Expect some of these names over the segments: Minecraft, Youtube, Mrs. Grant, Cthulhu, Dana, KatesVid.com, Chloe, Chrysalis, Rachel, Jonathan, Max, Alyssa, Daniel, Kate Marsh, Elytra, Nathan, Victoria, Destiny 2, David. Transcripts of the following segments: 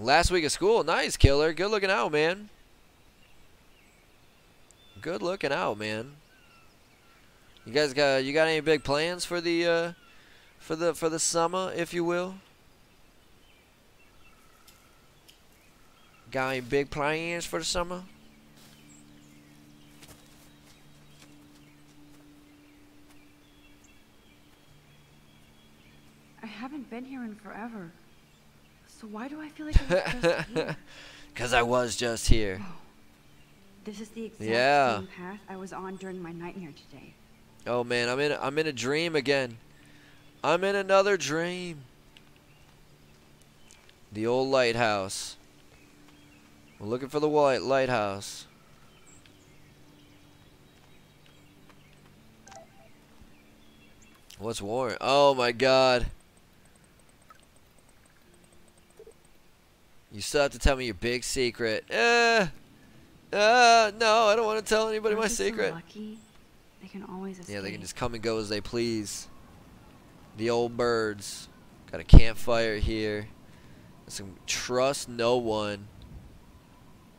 Last week of school. Nice, Killer. Good looking out, man. Good looking out, man. You guys got any big plans for the for the summer, if you will? Got any big plans for the summer? I haven't been here in forever. So why do I feel like I was just here? Because I was just here. Oh, this is the exact same path I was on during my nightmare today. Oh man, I'm in a dream again. I'm in another dream. The old lighthouse. We're looking for the white lighthouse. What's Warren? Oh my god. You still have to tell me your big secret. No, I don't want to tell anybody my secret. Lucky. They can always escape. Yeah, they can just come and go as they please. The old birds. Got a campfire here. Some trust no one.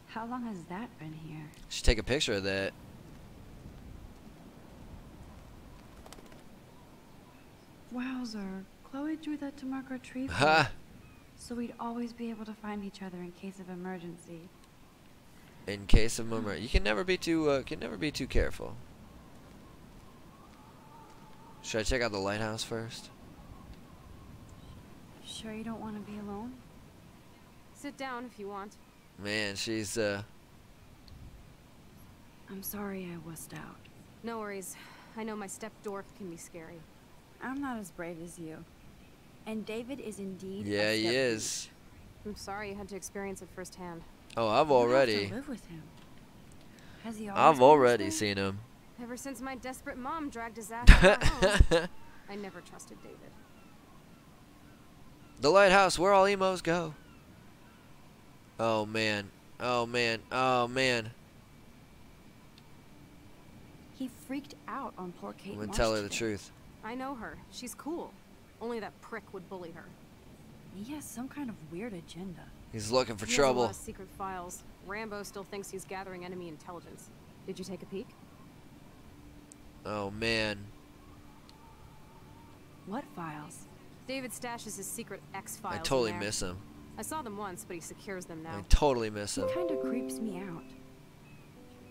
How long has that been here? Should take a picture of that. Wowzer, Chloe drew that to mark our tree. Ha! So we'd always be able to find each other in case of emergency. In case of emergency, you can never be too careful. Should I check out the lighthouse first? Sure you don't want to be alone? Sit down if you want. Man, she's I'm sorry I wussed out. No worries. I know my step dwarf can be scary. I'm not as brave as you. And David is indeed. Yeah, he is. I'm sorry you had to experience it firsthand. Oh, I've already live with him. Has he I've already seen him. Ever since my desperate mom dragged his ass out of my home, I never trusted David. The lighthouse, where all emos go. Oh man, oh man, oh man. He freaked out on poor Kate. I'm gonna tell her the truth. I know her. She's cool. Only that prick would bully her. He has some kind of weird agenda. He's looking for trouble. He has a lot of secret files. Rambo still thinks he's gathering enemy intelligence. Did you take a peek? Oh man. What files? David stashes his secret X files. I totally miss him. I saw them once, but he secures them now. I totally miss him. He kind of creeps me out.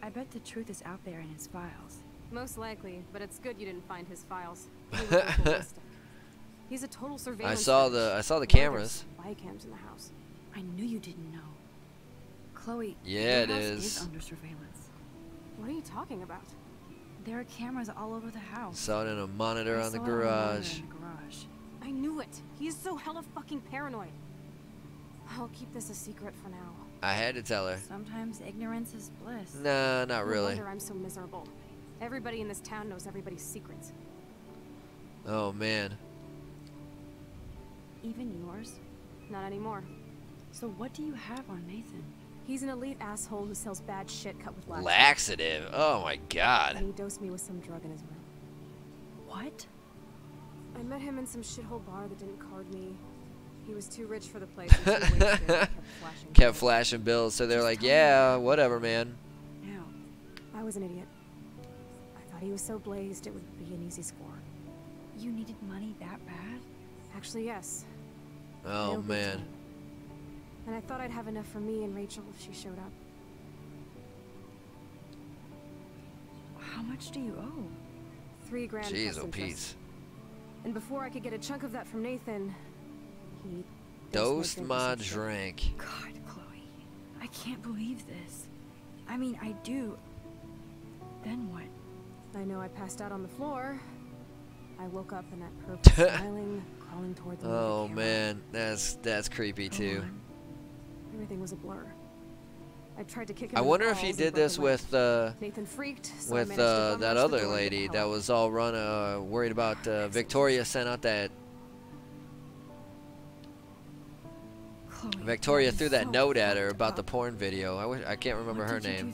I bet the truth is out there in his files. Most likely, but it's good you didn't find his files. He was He's a total surveillance. I saw the cameras. Spy cams in the house. I knew you didn't know. Chloe. Yeah, it is under surveillance. What are you talking about? There are cameras all over the house. Saw it in a monitor on the garage. I knew it. He's so hella fucking paranoid. I'll keep this a secret for now. I had to tell her. Sometimes ignorance is bliss. Nah, not really. No wonder I'm so miserable. Everybody in this town knows everybody's secrets. Oh man. Even yours? Not anymore. So what do you have on Nathan? He's an elite asshole who sells bad shit cut with laxative. Oh my god. And he dosed me with some drug in his room. What? I met him in some shithole bar that didn't card me. He was too rich for the place. And too wasted. Kept flashing bills. So they're like, yeah, whatever, man. No, I was an idiot. I thought he was so blazed it would be an easy score. You needed money that bad? Actually, yes. Oh man. And I thought I'd have enough for me and Rachel if she showed up. How much do you owe? $3 grand. Jeez, oh peace. And before I could get a chunk of that from Nathan, he dosed my drink. God, Chloe, I can't believe this. I mean, I do. Then what? I know I passed out on the floor. I woke up in that purple smiling, crawling toward the Oh man, that's creepy too. Everything was a blur. I tried to kick him. I wonder if he did this with Nathan freaked, so that other lady that was all worried about Victoria sent out that Chloe, Victoria threw that note at her about the porn video. I can't remember her name.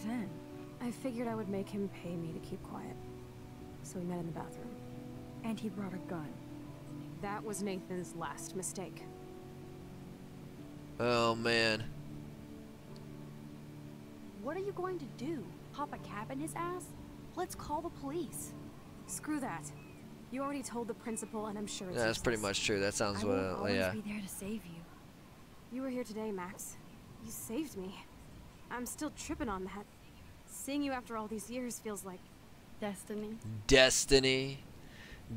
I figured I would make him pay me to keep quiet. So we met in the bathroom. And he brought a gun. That was Nathan's last mistake. Oh, man. What are you going to do? Pop a cap in his ass? Let's call the police. Screw that. You already told the principal, and I'm sure it's... Yeah, that's pretty much true. That sounds what... I will always be there to save you. You were here today, Max. You saved me. I'm still tripping on that. Seeing you after all these years feels like destiny. Destiny.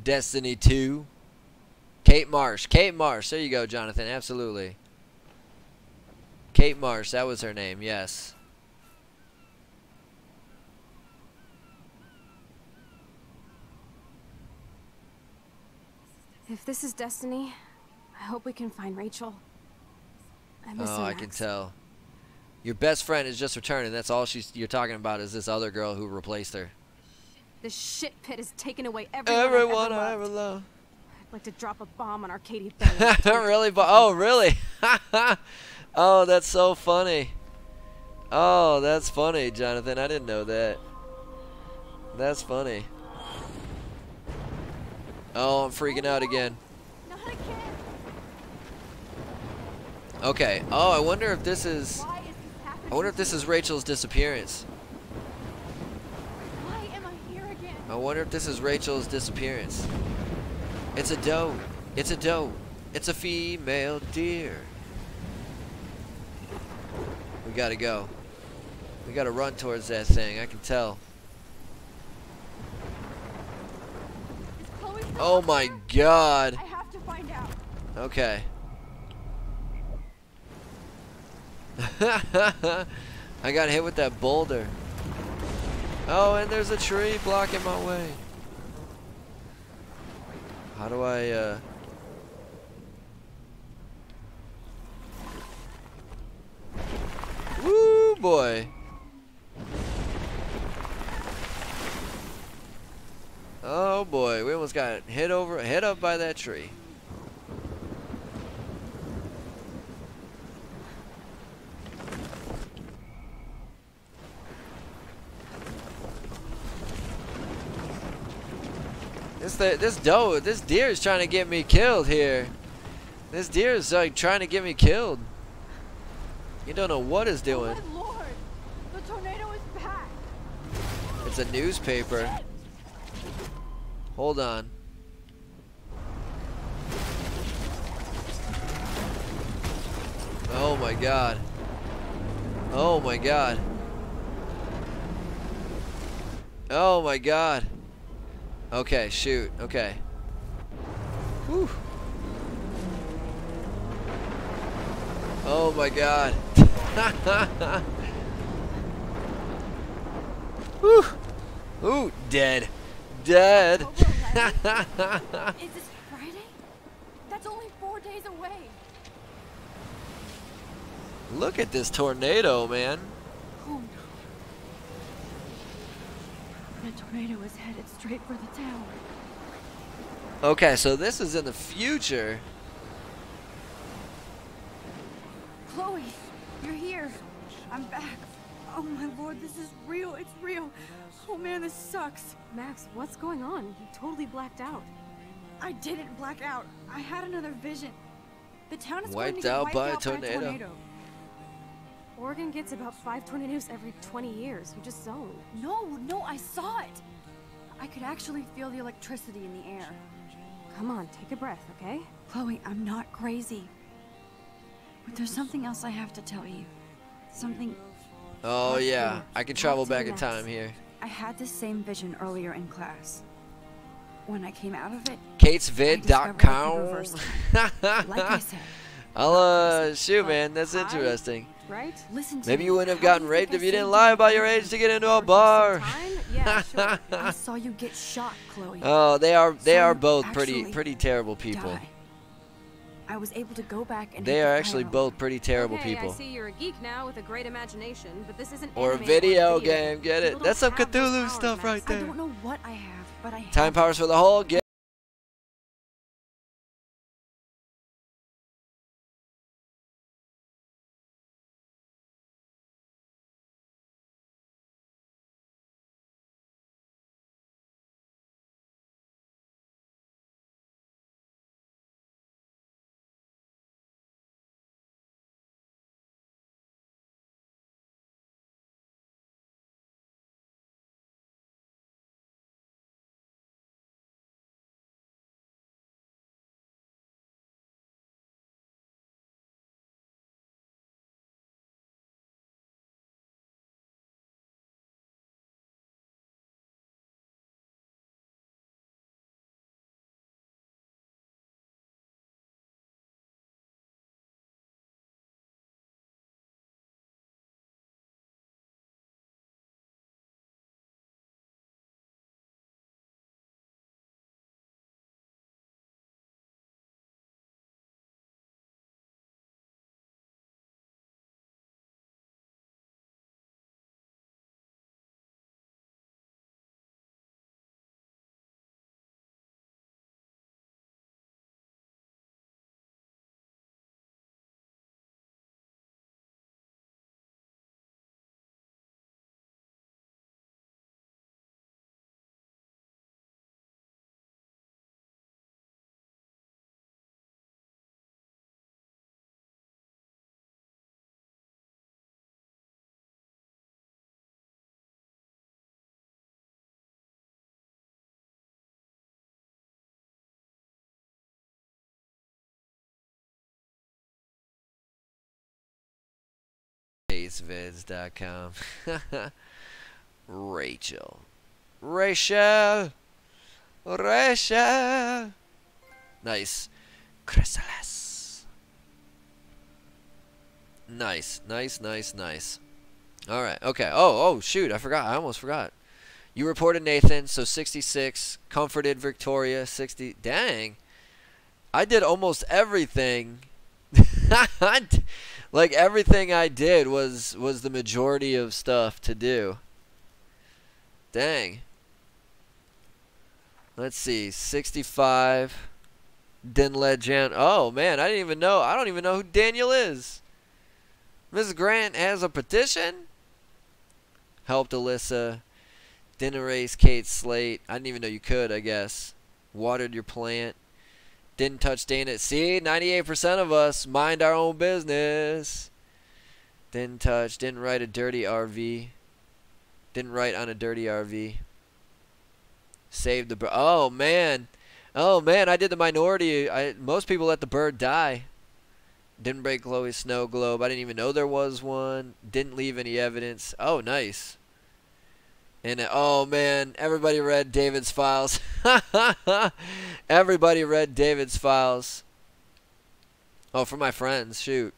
Destiny 2. Kate Marsh. Kate Marsh. There you go, Jonathan. Absolutely. Kate Marsh. That was her name. Yes. If this is destiny, I hope we can find Rachel. I miss her, Max. I can tell. Your best friend is just returning. That's all you're talking about is this other girl who replaced her. This shit pit has taken away everyone I ever loved. I'd like to drop a bomb on our Katie Bay. Really? Oh, really? Oh, that's so funny. Oh, that's funny, Jonathan. I didn't know that. That's funny. Oh, I'm freaking out again. Not again. Okay. Oh, I wonder if this is... I wonder if this is Rachel's disappearance. Why am I here again? I wonder if this is Rachel's disappearance. It's a doe. It's a doe. It's a female deer. We gotta go. We gotta run towards that thing. I can tell. Oh my God. I have to find out. Okay. I got hit with that boulder. Oh, and there's a tree blocking my way. How do I Woo boy. Oh boy, we almost got hit up by that tree. This deer is trying to get me killed here. This deer is like trying to get me killed. You don't know what it's doing. Oh my Lord, the tornado is back. It's a newspaper. Hold on. Oh my God. Oh my God. Oh my God. Okay, shoot. Okay. Whew. Oh my God. Whew. Ooh, dead. Dead. Is this Friday? That's only 4 days away. Look at this tornado, man. The tornado is headed straight for the tower. Okay, so this is in the future. Chloe, you're here. I'm back. Oh my Lord, this is real. It's real. Oh man, this sucks. Max, what's going on? You totally blacked out. I didn't black out. I had another vision. The town is wiped out by a tornado. Oregon gets about 5 tornadoes every 20 years. You just zoned. No, I saw it. I could actually feel the electricity in the air. Come on, take a breath, okay? Chloe, I'm not crazy. But there's something else I have to tell you. Something... Oh, yeah. I can travel back in time here. I had this same vision earlier in class. When I came out of it... KatesVid.com. Like I said. Shoot, man, that's interesting. Right? Listen to Maybe you wouldn't have gotten raped if you didn't lie about your age to get into a bar. Yeah, sure. I saw you get shot, Chloe. Oh, they are both pretty terrible people. I was able to go back and They are actually both pretty terrible people. I see you're a geek now with a great imagination, but this isn't or a video game, get it? That's some Cthulhu stuff right there. I don't know what I have, but I have time powers for the whole game. KatesVids.com. Rachel. Nice. Chrysalis. Nice. All right. Okay. Oh, shoot. I forgot. I almost forgot. You reported Nathan, so 66. Comforted Victoria, 60. Dang. I did almost everything. Like, everything I did was the majority of stuff to do. Dang. Let's see. 65. Didn't let Jan. Oh, man. I didn't even know. I don't even know who Daniel is. Mrs. Grant has a petition. Helped Alyssa. Didn't erase Kate's slate. I didn't even know you could, I guess. Watered your plant. Didn't touch Dana. See, 98% of us mind our own business. Didn't touch. Didn't write a dirty RV. Didn't write on a dirty RV. Saved the bird. Oh, man. Oh, man. I did the minority. Most people let the bird die. Didn't break Chloe's snow globe. I didn't even know there was one. Didn't leave any evidence. Oh, nice. And oh man, everybody read David's files. Everybody read David's files. Oh, for my friends, shoot.